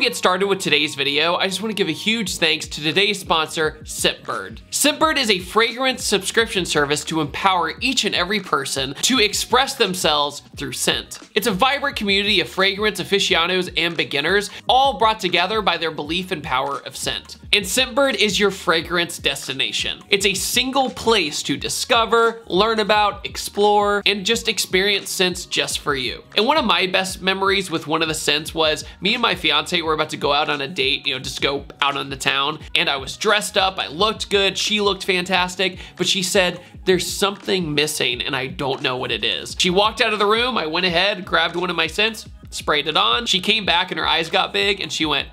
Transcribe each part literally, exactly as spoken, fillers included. we get started with today's video, I just want to give a huge thanks to today's sponsor, Scentbird. Scentbird is a fragrance subscription service to empower each and every person to express themselves through scent. It's a vibrant community of fragrance aficionados and beginners, all brought together by their belief and power of scent. And Scentbird is your fragrance destination. It's a single place to discover, learn about, explore, and just experience scents just for you. And one of my best memories with one of the scents was me and my fiance were about to go out on a date, you know, just go out on the town. And I was dressed up, I looked good, she looked fantastic, but she said, there's something missing and I don't know what it is. She walked out of the room, I went ahead, grabbed one of my scents, sprayed it on. She came back and her eyes got big and she went,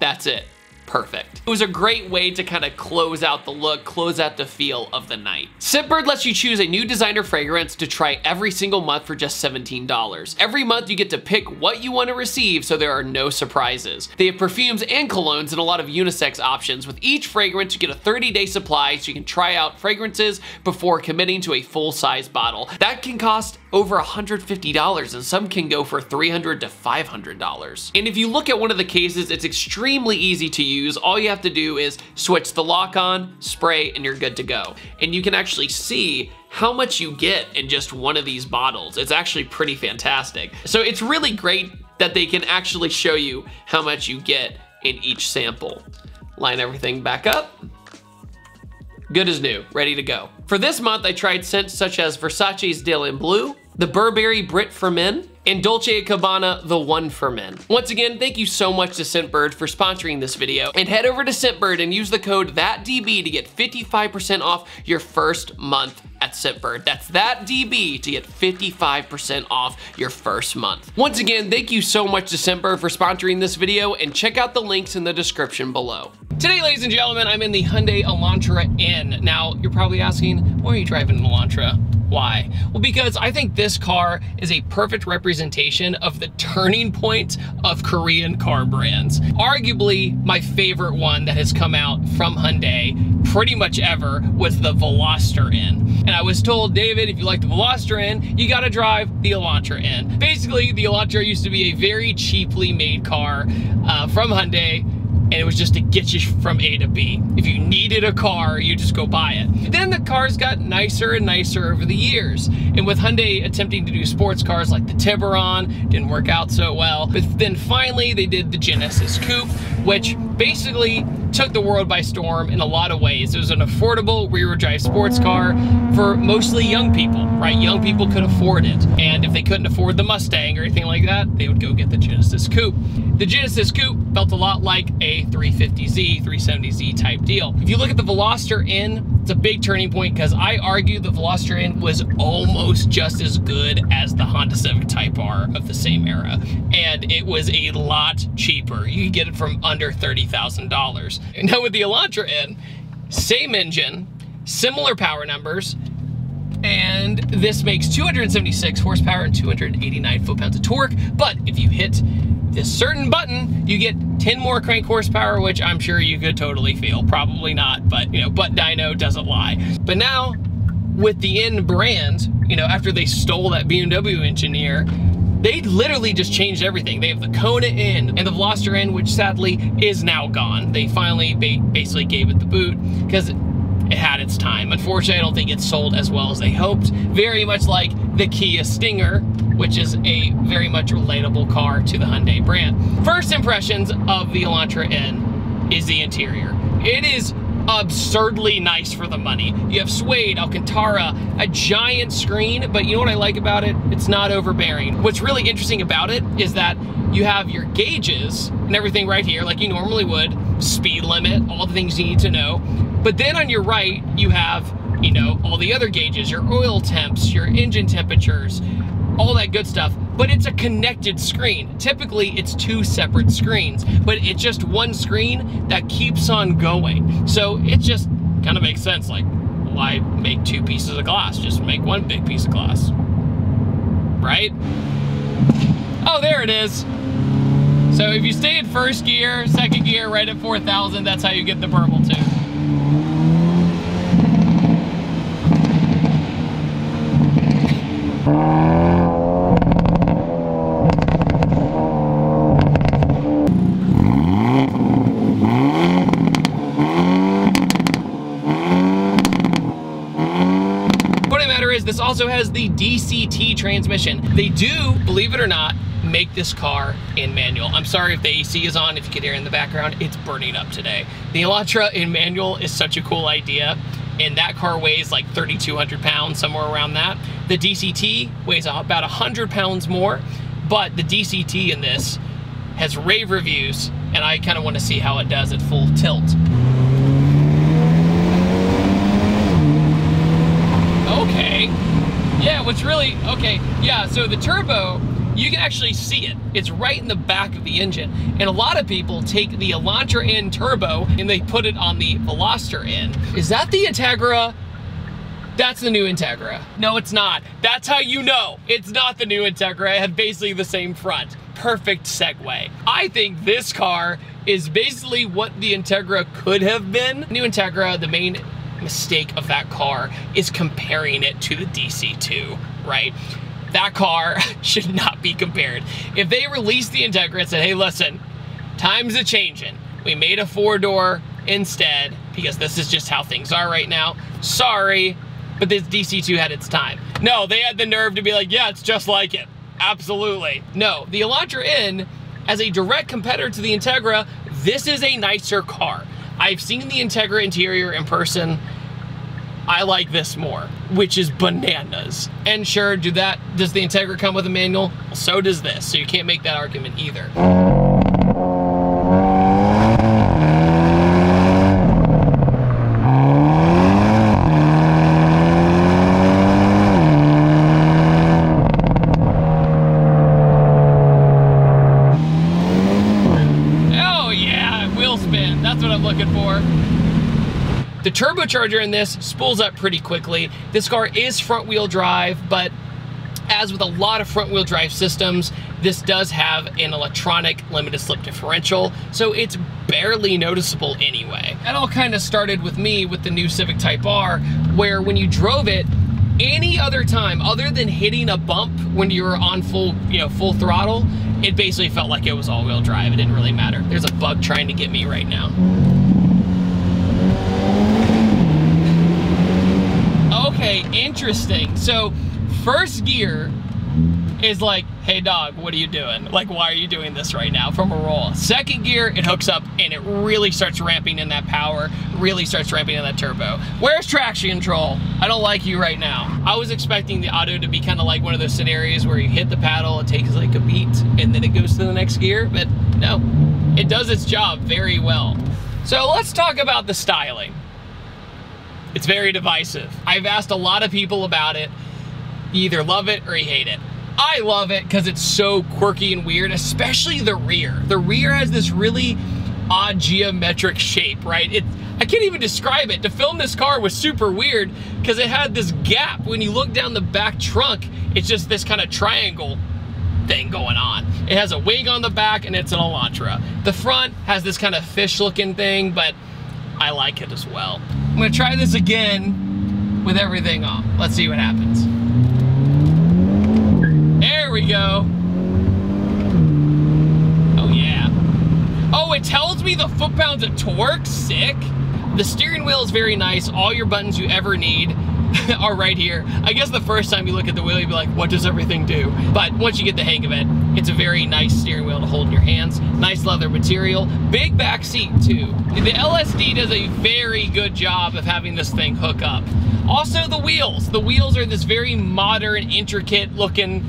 that's it. Perfect. It was a great way to kind of close out the look, close out the feel of the night. Scentbird lets you choose a new designer fragrance to try every single month for just seventeen dollars. Every month you get to pick what you want to receive, so there are no surprises. They have perfumes and colognes and a lot of unisex options. With each fragrance you get a thirty day supply so you can try out fragrances before committing to a full-size bottle. That can cost over one hundred fifty dollars and some can go for three hundred to five hundred dollars. And if you look at one of the cases, it's extremely easy to use. Use. All you have to do is switch the lock on, spray, and you're good to go. And you can actually see how much you get in just one of these bottles. It's actually pretty fantastic. So it's really great that they can actually show you how much you get in each sample. Line everything back up. Good as new, ready to go. For this month, I tried scents such as Versace's Dylan Blue, the Burberry Brit for Men, and Dolce and Gabbana, the One for Men. Once again, thank you so much to Scentbird for sponsoring this video, and head over to Scentbird and use the code THATDB to get fifty-five percent off your first month at Scentbird. That's THATDB to get fifty-five percent off your first month. Once again, thank you so much to Scentbird for sponsoring this video, and check out the links in the description below. Today, ladies and gentlemen, I'm in the Hyundai Elantra N. Now, you're probably asking, why are you driving an Elantra? Why? Well, because I think this car is a perfect representation of the turning point of Korean car brands. Arguably, my favorite one that has come out from Hyundai pretty much ever was the Veloster N. And I was told, David, if you like the Veloster N, you gotta drive the Elantra N. Basically, the Elantra used to be a very cheaply made car uh, from Hyundai, and it was just to get you from A to B. If you needed a car, you just go buy it. Then the cars got nicer and nicer over the years. And with Hyundai attempting to do sports cars like the Tiburon, didn't work out so well. But then finally they did the Genesis Coupe, which basically took the world by storm in a lot of ways. It was an affordable rear wheel drive sports car for mostly young people, right? Young people could afford it. And if they couldn't afford the Mustang or anything like that, they would go get the Genesis Coupe. The Genesis Coupe felt a lot like a three fifty Z, three seventy Z type deal. If you look at the Veloster N, it's a big turning point because I argue the Veloster N was almost just as good as the Honda Civic Type R of the same era. And it was a lot cheaper. You could get it from under thirty thousand dollars. And now with the Elantra N, same engine, similar power numbers, and this makes two hundred seventy-six horsepower and two hundred eighty-nine foot-pounds of torque. But if you hit this certain button, you get ten more crank horsepower, which I'm sure you could totally feel. Probably not, but you know, but dyno doesn't lie. But now with the N brand, you know, after they stole that B M W engineer, they literally just changed everything. They have the Kona N and the Veloster N, which sadly is now gone. They finally ba basically gave it the boot because it, it had its time. Unfortunately, I don't think it's sold as well as they hoped. Very much like the Kia Stinger, which is a very much relatable car to the Hyundai brand. First impressions of the Elantra N is the interior. It is absurdly nice for the money. You have suede, Alcantara, a giant screen, but you know what I like about it? It's not overbearing. What's really interesting about it is that you have your gauges and everything right here, like you normally would, speed limit, all the things you need to know. But then on your right, you have, you know, all the other gauges, your oil temps, your engine temperatures, all that good stuff. But it's a connected screen. Typically, it's two separate screens, but it's just one screen that keeps on going. So it just kind of makes sense. Like, why make two pieces of glass? Just make one big piece of glass, right? Oh, there it is. So if you stay in first gear, second gear, right at four thousand, that's how you get the purple too. is this also has the D C T transmission. They do, believe it or not, make this car in manual. I'm sorry if the A C is on, if you could hear in the background, it's burning up today. The Elantra in manual is such a cool idea, and that car weighs like thirty-two hundred pounds, somewhere around that. The D C T weighs about one hundred pounds more, but the D C T in this has rave reviews, and I kind of want to see how it does at full tilt. Okay, yeah, what's really, okay, yeah, so the turbo, you can actually see it. It's right in the back of the engine. And a lot of people take the Elantra N turbo and they put it on the Veloster N. Is that the Integra? That's the new Integra. No, it's not. That's how you know it's not the new Integra. It had basically the same front. Perfect segue. I think this car is basically what the Integra could have been. New Integra, the main mistake of that car is comparing it to the D C two, right? That car should not be compared. If they released the Integra and said, hey, listen, times are changing. We made a four-door instead because this is just how things are right now. Sorry, but this D C two had its time. No, they had the nerve to be like, yeah, it's just like it. Absolutely. No, the Elantra N, as a direct competitor to the Integra, this is a nicer car. I've seen the Integra interior in person. I like this more, which is bananas. And sure, do that, does the Integra come with a manual? So does this, so you can't make that argument either. Oh yeah, it will spin, that's what I'm looking for. The turbocharger in this spools up pretty quickly. This car is front wheel drive, but as with a lot of front wheel drive systems, this does have an electronic limited slip differential, so it's barely noticeable anyway. That all kind of started with me with the new Civic Type R, where when you drove it, any other time other than hitting a bump when you were on full, you know, full throttle, it basically felt like it was all wheel drive. It didn't really matter. There's a bug trying to get me right now. Okay, interesting. So first gear is like, hey dog, what are you doing? Like, why are you doing this right now from a roll? Second gear, it hooks up and it really starts ramping in that power, really starts ramping in that turbo. Where's traction control? I don't like you right now. I was expecting the auto to be kind of like one of those scenarios where you hit the paddle, it takes like a beat, and then it goes to the next gear, but no, it does its job very well. So let's talk about the styling. It's very divisive. I've asked a lot of people about it. You either love it or you hate it. I love it because it's so quirky and weird, especially the rear. The rear has this really odd geometric shape, right? It, I can't even describe it. To film this car was super weird because it had this gap. When you look down the back trunk, it's just this kind of triangle thing going on. It has a wing on the back and it's an Elantra. The front has this kind of fish looking thing, but I like it as well. I'm gonna try this again with everything on. Let's see what happens. There we go. Oh yeah. Oh, it tells me the foot-pounds of torque, sick. The steering wheel is very nice. All your buttons you ever need are right here. I guess the first time you look at the wheel, you'll be like, what does everything do? But once you get the hang of it, it's a very nice steering wheel to hold in your hands. Nice leather material. Big back seat too. The L S D does a very good job of having this thing hook up. Also the wheels. The wheels are this very modern, intricate looking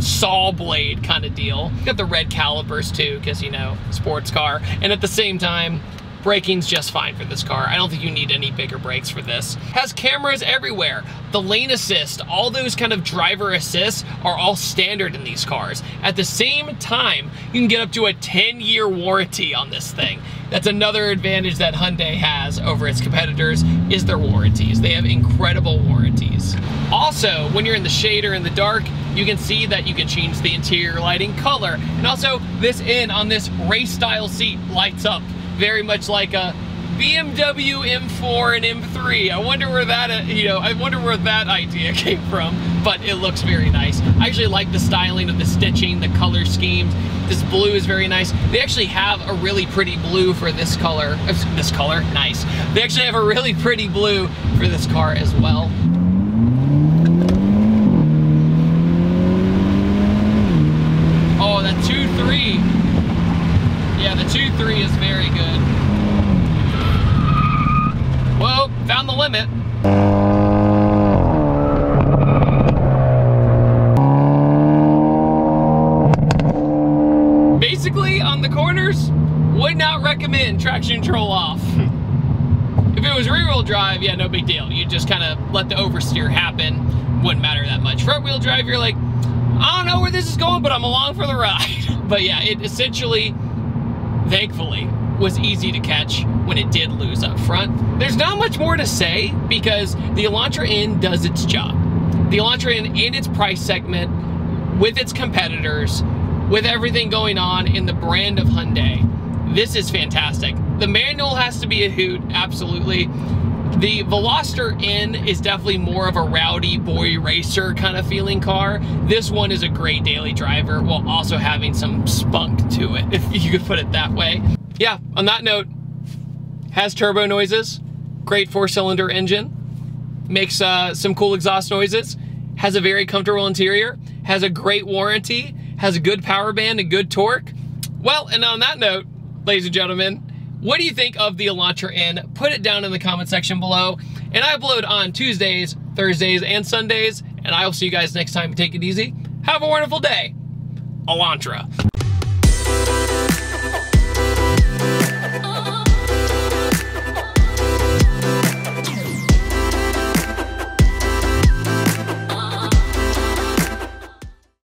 saw blade kind of deal. Got the red calipers too, because you know, sports car. And at the same time, braking's just fine for this car. I don't think you need any bigger brakes for this. Has cameras everywhere. The lane assist, all those kind of driver assists are all standard in these cars. At the same time, you can get up to a ten year warranty on this thing. That's another advantage that Hyundai has over its competitors is their warranties. They have incredible warranties. Also, when you're in the shade or in the dark, you can see that you can change the interior lighting color. And also, this end on this race style seat lights up. Very much like a B M W M four and M three. I wonder where that, you know, I wonder where that idea came from, but it looks very nice. I actually like the styling of the stitching, the color schemes. This blue is very nice. They actually have a really pretty blue for this color. This color, nice. They actually have a really pretty blue for this car as well. two three, yeah, the two three is very good. Whoa, found the limit. Basically, on the corners, would not recommend traction control off. If it was rear-wheel drive, yeah, no big deal. You just kind of let the oversteer happen. Wouldn't matter that much. Front-wheel drive, you're like, I don't know where this is going, but I'm along for the ride. But yeah, it essentially, thankfully, was easy to catch when it did lose up front. There's not much more to say because the Elantra N does its job. The Elantra N in its price segment, with its competitors, with everything going on in the brand of Hyundai, this is fantastic. The manual has to be a hoot, absolutely. The Veloster N is definitely more of a rowdy boy racer kind of feeling car. This one is a great daily driver while also having some spunk to it, if you could put it that way. Yeah, on that note, has turbo noises, great four-cylinder engine, makes uh, some cool exhaust noises, has a very comfortable interior, has a great warranty, has a good power band and good torque. Well, and on that note, ladies and gentlemen, what do you think of the Elantra N? Put it down in the comment section below. And I upload on Tuesdays, Thursdays, and Sundays. And I will see you guys next time. Take it easy. Have a wonderful day. Elantra.